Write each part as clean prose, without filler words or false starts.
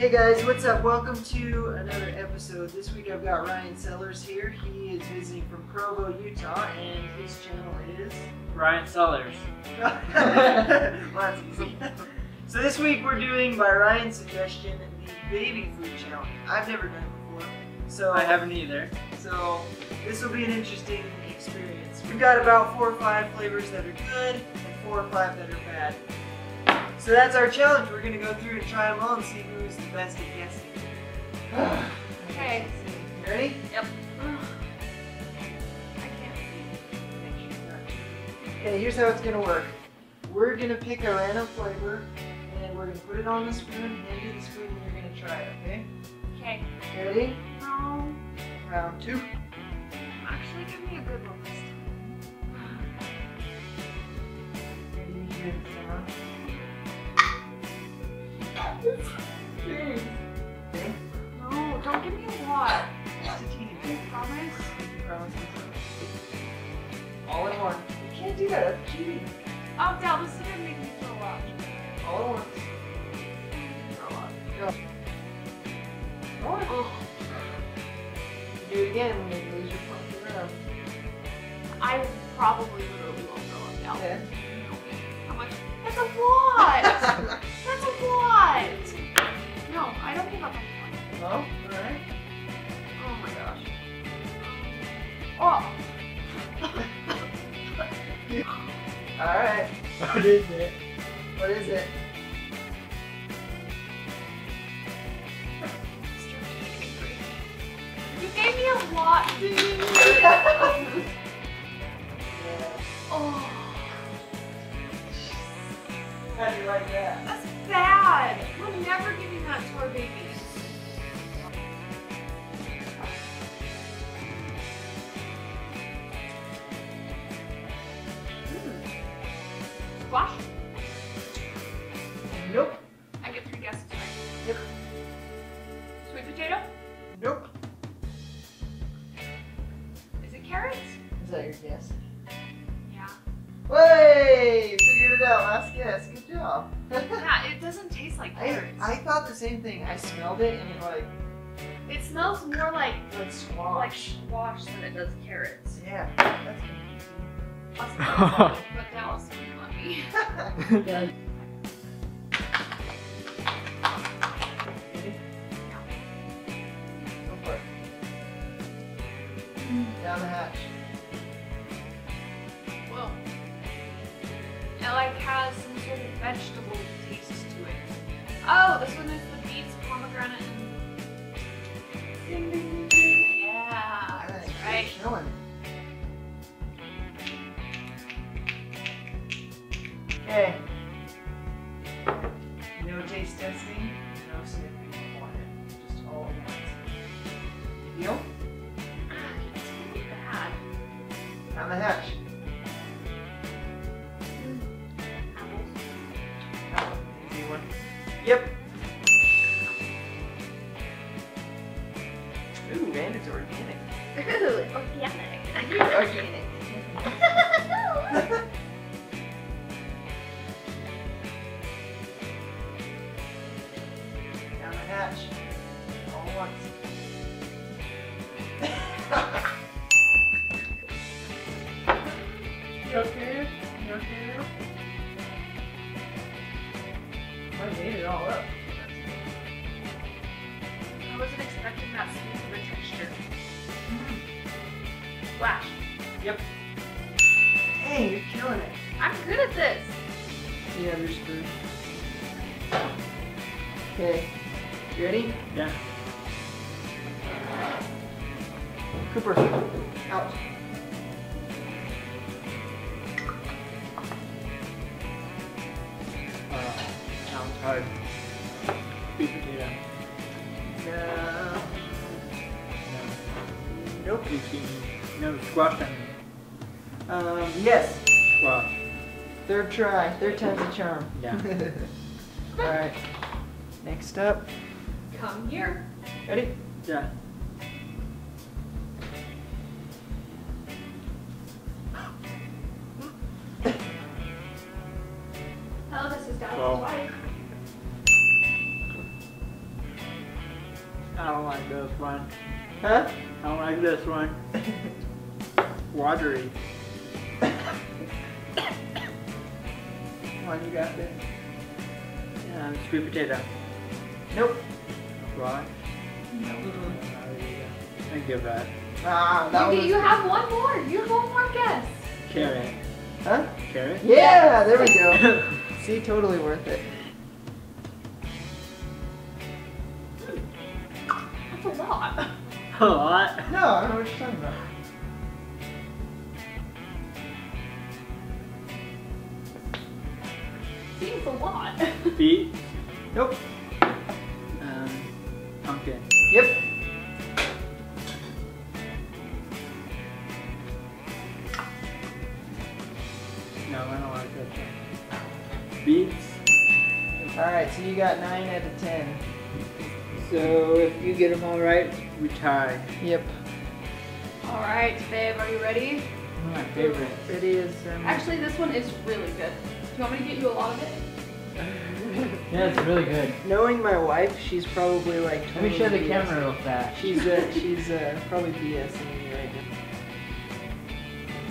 Hey guys, what's up? Welcome to another episode. This week I've got Ryan Sellers here. He is visiting from Provo, Utah, and his channel is... Ryan Sellers. Well, that's easy. So this week we're doing, by Ryan's suggestion, the baby food challenge. I've never done it before. So I haven't either. So this will be an interesting experience. We've got about 4 or 5 flavors that are good and 4 or 5 that are bad. So that's our challenge. We're going to go through and try them all and see who's the best at guessing. Okay. You ready? Yep. I can't see. Okay, here's how it's going to work. We're going to pick a random flavor and we're going to put it on the spoon, hand you the spoon, and you're going to try it, okay? Okay. Ready? No. Round 2. Actually, give me a good one this time. Maybe you can sound. No, don't give me a lot. Just a teeny bit. Promise? Promise. All in one. You can't do that. That's cheating. Oh, that was gonna make me throw up. All in one. Throw up. Go. Oh. Do it again when you lose your fucking round. I probably literally won't throw up now. Yeah. How much? That's a lot. That's a lot. No, I don't give up on one. No? Alright. Oh my gosh. Oh! Alright. What is it? What is it? You gave me a lot, dude. Oh. How do you like that? That's bad. We're never giving that to our babies. Squash? Nope. I get 3 guesses right. Yep. Sweet potato? Nope. Is it carrots? Is that your guess? Yeah. Way! Figured it out. Last guess. Good job. Yeah, it doesn't taste like carrots. I thought the same thing. I smelled it and it smells more like squash. Like squash than it does carrots. Yeah, that's confusing. But that was funny. Yeah. Go for it. Down the hatch. Whoa. It has some sort of vegetable taste to it. Oh, this one is the beets, pomegranate, and... Ding, ding, ding. Yeah, that's right. Chilling. Okay. No taste testing, no sniffing on it. Just all at once. Deal? It's really bad. Down the hatch. Yep. Ooh, and it's organic. Ooh, organic. I hear organic. Down the hatch. All at once. You okay? You okay? I made it all up. I wasn't expecting that smooth of a texture. Splash. Yep. Hey, you're killing it. I'm good at this. Yeah, you're screwed. Okay. You ready? Yeah. Cooper. Out. Hard. Sweet potato. No. No. Nope. No, squash onion. Yes. Squash. 3rd try. 3rd time's a charm. Yeah. Alright. Next up. Come here. Ready? Yeah. Oh, this is down to 5. I don't like this one. Huh? I don't like this one. Watery. One you got there? Sweet potato. Nope. Right? Nope. Mm-hmm. I give that. That you have one more. You have one more guess. Carrot. Huh? Carrot? Yeah, there we go. See, totally worth it. That's a lot. A lot? No, I don't know what you're talking about. Seems a lot. Beet? Nope. Pumpkin. Yep. No, I don't like that. Beets. Alright, so you got 9 out of 10. So if you get them all right, we tie. Yep. Alright, babe, are you ready? One of my favorites. It is. Actually, this one is really good. Do you want me to get you a lot of it? Yeah, it's really good. Knowing my wife, she's probably like 20. Let me show the camera real fast. She's probably BSing.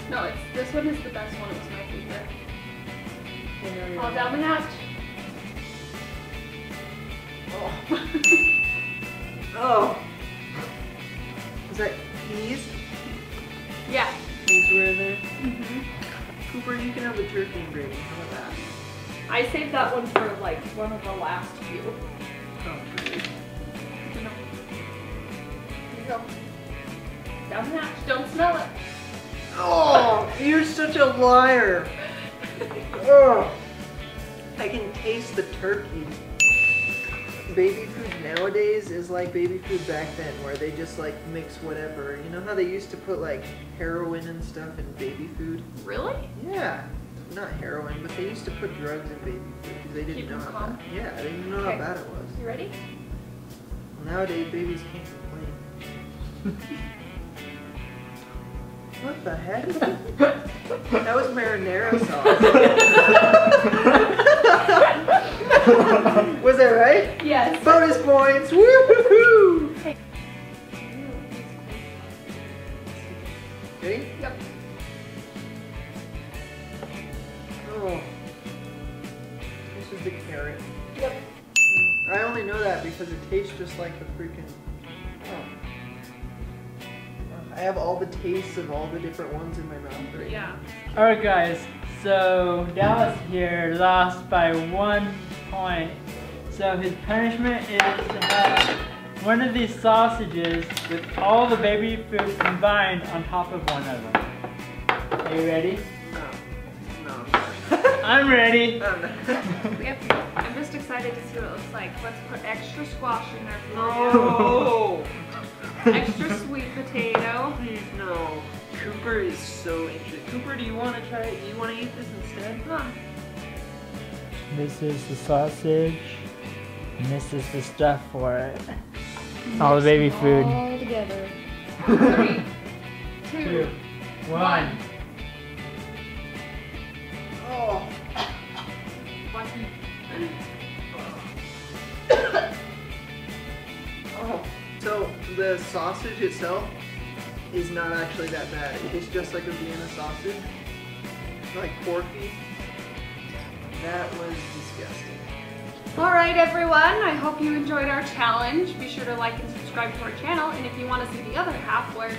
No, this one is the best one. It was my favorite. All down the hatch. Oh. Oh. Was that peas? Yeah. Peas were there? Mm-hmm. Cooper, you can have the turkey gravy. How about that? I saved that one for like one of the last few. Oh, great. Here you go. Down the hatch. Don't smell it. Oh, you're such a liar. Oh, I can taste the turkey. Baby food nowadays is like baby food back then, where they just like mix whatever. You know how they used to put like heroin and stuff in baby food? Really? Yeah. Not heroin, but they used to put drugs in baby food because they didn't know how bad. Yeah, they didn't know how bad it was. You ready? Well, nowadays babies can't complain. What the heck? That was marinara sauce. Was that right? Yes. Bonus points! Woo-hoo-hoo! Hey. Ready? Yep. Oh. This is the carrot. Yep. I only know that because it tastes just like the freaking... Oh. I have all the tastes of all the different ones in my mouth right now. Yeah. Alright guys, so Dallas here lost by 1 point. So his punishment is to have one of these sausages with all the baby food combined on top of one of them. Are you ready? No. I'm ready. I'm just excited to see what it looks like. Let's put extra squash in there for you. Extra sweet potato. Please no. Cooper is so interested. Cooper, do you want to try it? Do you want to eat this instead? Huh. This is the sausage. And this is the stuff for it. Mix all the baby food. All together. 3, 2, 1. Oh. Oh. So the sausage itself is not actually that bad. It tastes just like a Vienna sausage, like porky. That was disgusting. All right, everyone. I hope you enjoyed our challenge. Be sure to like and subscribe to our channel. And if you want to see the other half where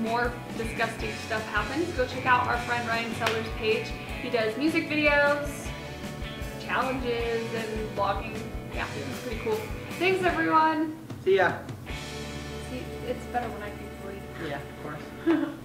more disgusting stuff happens, go check out our friend Ryan Sellers' page. He does music videos, challenges, and vlogging. Yeah, it's pretty cool. Thanks, everyone. See ya. See, it's better when I can breathe. Yeah, of course.